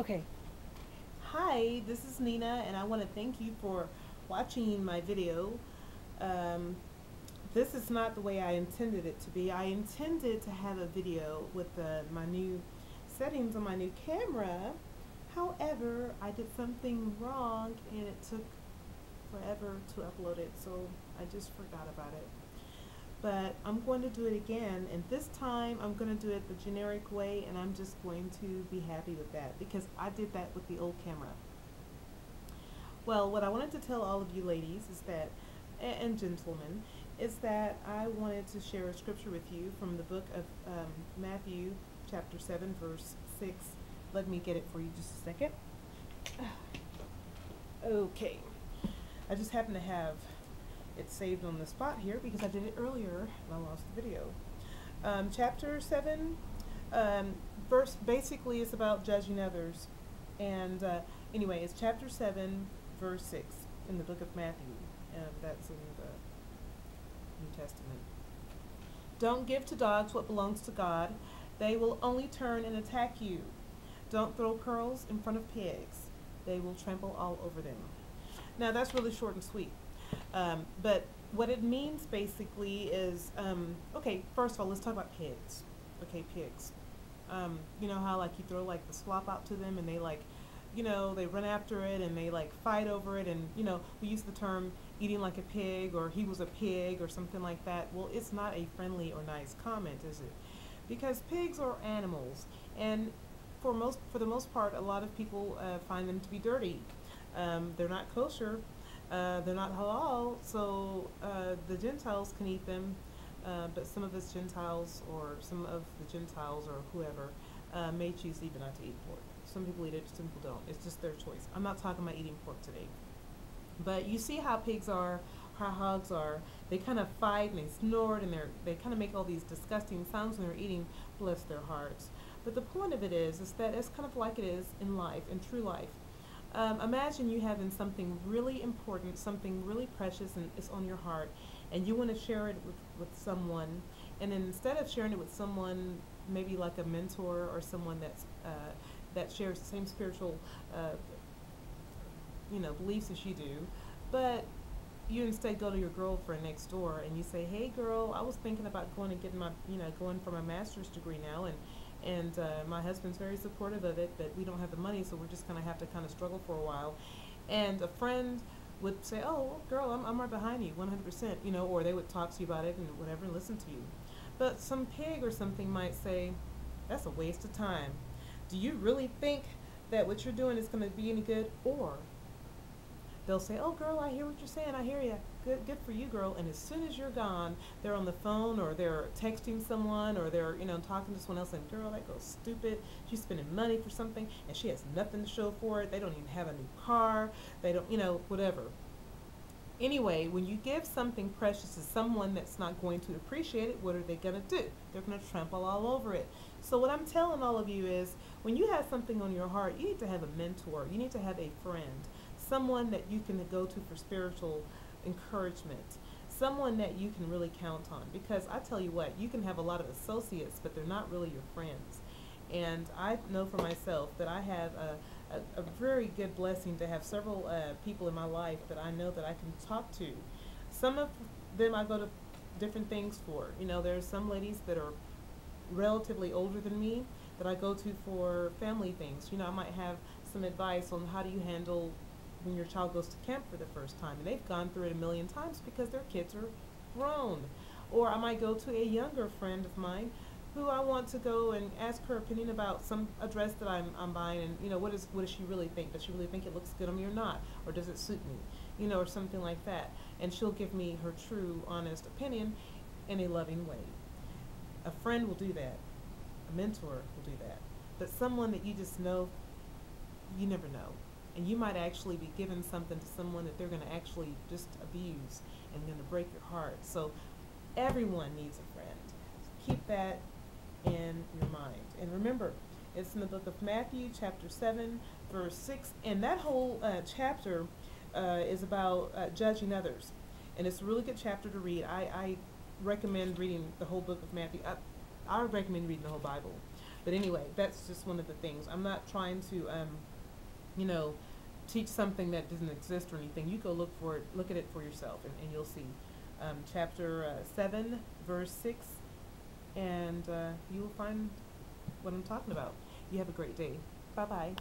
Okay. Hi, this is Nina, and I want to thank you for watching my video. This is not the way I intended it to be. I intended to have a video with my new settings on my new camera. However, I did something wrong, and it took forever to upload it, so I just forgot about it. But I'm going to do it again, and this time I'm going to do it the generic way, and I'm just going to be happy with that because I did that with the old camera. Well, what I wanted to tell all of you ladies is that, and gentlemen, is that I wanted to share a scripture with you from the book of Matthew chapter 7 verse 6. Let me get it for you just a second. Okay, I just happen to have it saved on the spot here because I did it earlier and I lost the video. Chapter 7 verse basically is about judging others, and anyway, it's chapter 7 verse 6 in the book of Matthew, and that's in the New Testament. Don't give to dogs what belongs to God. They will only turn and attack you. Don't throw pearls in front of pigs. They will trample all over them. Now that's really short and sweet. But what it means basically is, okay, first of all, let's talk about pigs. Okay, pigs. You know how like you throw like the slop out to them and they like, you know, they run after it and they like fight over it, and you know, we use the term eating like a pig or he was a pig or something like that. Well, it's not a friendly or nice comment, is it? Because pigs are animals, and for the most part, a lot of people find them to be dirty. They're not kosher. They're not halal, so the Gentiles can eat them, but some of us Gentiles, or some of the Gentiles or whoever, may choose even not to eat pork. Some people eat it, some people don't. It's just their choice. I'm not talking about eating pork today. But you see how pigs are, how hogs are. They kind of fight and they snort and they kind of make all these disgusting sounds when they're eating. Bless their hearts. But the point of it is that it's kind of like it is in life, in true life. Imagine you having something really important, something really precious, and it's on your heart, and you want to share it with someone, and then instead of sharing it with someone, maybe like a mentor or someone that's, that shares the same spiritual you know, beliefs as you do, but you instead go to your girlfriend next door and you say, hey girl, I was thinking about going and getting my, you know, going for my master's degree now, and my husband's very supportive of it, but we don't have the money, so we're just going to have to kind of struggle for a while. And a friend would say, oh, girl, I'm right behind you, 100%, you know, or they would talk to you about it and whatever and listen to you. But some pig or something might say, that's a waste of time. Do you really think that what you're doing is going to be any good? Or they'll say, oh, girl, I hear what you're saying. I hear you. Good for you, girl. And as soon as you're gone, they're on the phone or they're texting someone or they're, you know, talking to someone else. And, girl, that girl's stupid. She's spending money for something, and she has nothing to show for it. They don't even have a new car. They don't, you know, whatever. Anyway, when you give something precious to someone that's not going to appreciate it, what are they going to do? They're going to trample all over it. So what I'm telling all of you is when you have something on your heart, you need to have a mentor. You need to have a friend. Someone that you can go to for spiritual encouragement, someone that you can really count on, because I tell you what, you can have a lot of associates, but they're not really your friends. And I know for myself that I have a very good blessing to have several people in my life that I know that I can talk to. Some of them I go to different things for. You know, there are some ladies that are relatively older than me that I go to for family things. You know, I might have some advice on how do you handle when your child goes to camp for the first time, and they've gone through it a million times because their kids are grown. Or I might go to a younger friend of mine who I want to go and ask her opinion about a dress that I'm buying, and you know, what does she really think? Does she really think it looks good on me or not? Or does it suit me? You know, or something like that. And she'll give me her true, honest opinion in a loving way. A friend will do that. A mentor will do that. But someone that you just know, you never know. And you might actually be giving something to someone that they're going to actually just abuse and going to break your heart. So everyone needs a friend. Keep that in your mind. And remember, it's in the book of Matthew, chapter 7, verse 6. And that whole chapter is about judging others. And it's a really good chapter to read. I recommend reading the whole book of Matthew. I recommend reading the whole Bible. But anyway, that's just one of the things. I'm not trying to, you know, teach something that doesn't exist or anything. You go look for it, look at it for yourself, and you'll see. Chapter 7, verse 6, and you'll find what I'm talking about. You have a great day. Bye-bye.